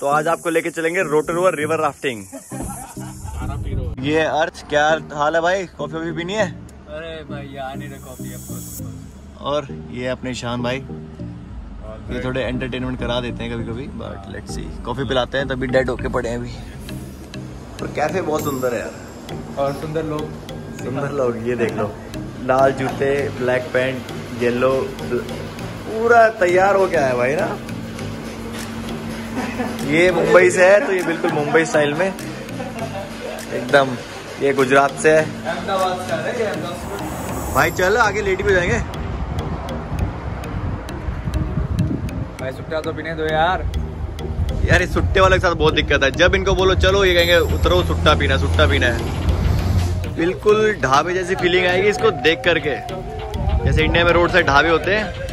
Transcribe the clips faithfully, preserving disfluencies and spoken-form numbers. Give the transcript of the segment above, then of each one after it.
तो आज आपको लेके चलेंगे रोटोरुआ रिवर राफ्टिंग। ये अर्थ क्या हाल है भाई, कॉफी वॉफी पीनी है? अरे भाई नहीं रहा कॉफी आपको। और ये अपने शान भाई, ये थोड़े एंटरटेनमेंट करा देते हैं कभी कभी, बट लेट्स सी। कॉफी पिलाते हैं तभी डेड होके पड़े हैं अभी। और कैफे बहुत सुंदर है यार, और सुंदर लोग सुंदर लोग ये देख लो, लाल जूते, ब्लैक पैंट, येलो, पूरा तैयार हो गया है भाई ना। ये मुंबई से है तो ये बिल्कुल मुंबई स्टाइल में एकदम। ये गुजरात से है, अहमदाबाद से है ये। भाई चल आगे लेडी पे जाएंगे भाई। सुट्टा तो पीने दो यार। यार ये सुट्टे वाले के साथ बहुत दिक्कत है, जब इनको बोलो चलो ये कहेंगे उतरो सुट्टा पीना सुट्टा पीना है। बिल्कुल ढाबे जैसी फीलिंग आएगी इसको देख करके, जैसे इंडिया में रोड साइड ढाबे होते हैं।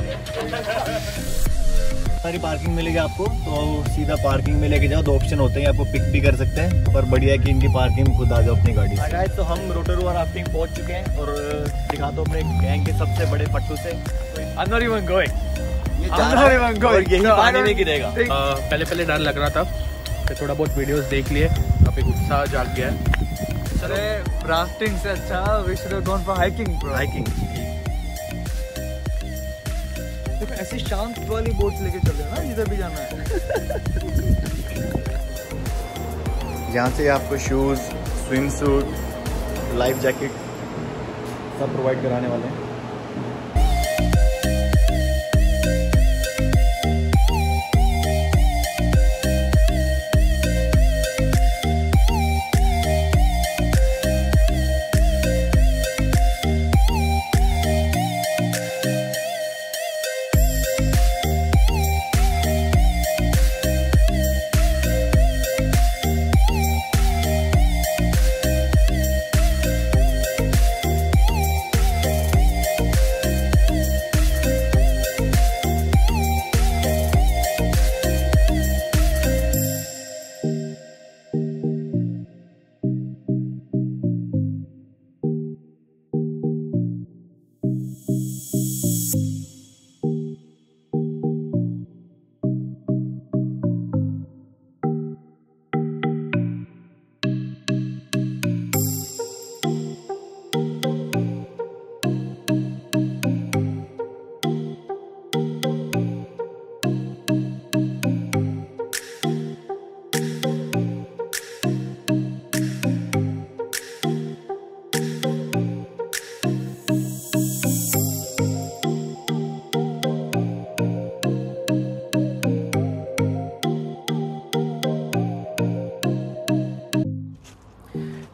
सारी पार्किंग मिलेगी आपको, तो सीधा पार्किंग में लेके जाओ। दो ऑप्शन होते हैं, आपको पिक भी कर सकते हैं, पर बढ़िया है कि इनकी पार्किंग खुद आ जाओ अपनी गाड़ी से। तो हम रोटोरुआ राफ्टिंग पहुंच चुके हैं और दिखा दो अपने गैंग के सबसे बड़े पट्टू से। I'm not even going. ये I'm not going. यही पानी में गिरेगा। पहले पहले डर लग रहा था, फिर थोड़ा बहुत वीडियोस देख लिए, अब एक उत्साह जाग गया है। अरे राफ्टिंग से अच्छा we should have gone for hiking. Hiking ऐसी शांत वाली बोट लेके चल रहे हैं ना, इधर भी जाना है। यहाँ से आपको shoes, swim suit, life jacket सब प्रोवाइड कराने वाले हैं।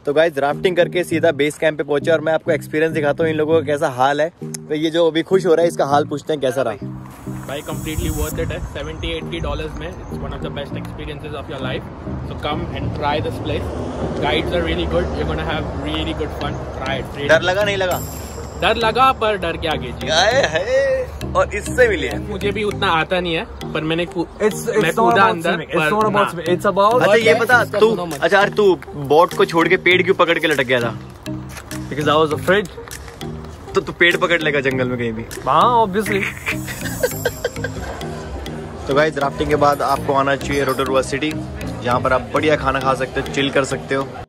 तो गाइज राफ्टिंग करके सीधा बेस कैंप पे पहुंचे और मैं आपको एक्सपीरियंस दिखाता हूँ इन लोगों का कैसा हाल है। तो ये जो अभी खुश हो रहा है इसका हाल पूछते हैं कैसा रहा भाई। कम्प्लीटली वर्थ इट है। सेवेंटी एटी डॉलर्स में it's one of the best experiences of your life, so come and try this place. Guides are really good, you gonna have really good fun. Try it. डर लगा नहीं लगा? डर लगा, पर डर के आगे जी। और इससे भी लिया मुझे भी उतना आता नहीं है, पर मैंने it's, it's अंदर पर it's about, अच्छा ये बता तू अच्छा तू बोट को छोड़ के पेड़ क्यों पकड़ के लटक गया था? Because I was afraid. तो तू पेड़ पकड़ लेगा जंगल में कहीं भी? हाँ ऑब्वियसली। तो गाइस राफ्टिंग के बाद आपको आना चाहिए रोटोरुआ सिटी, जहाँ पर आप बढ़िया खाना खा सकते हो, चिल कर सकते हो।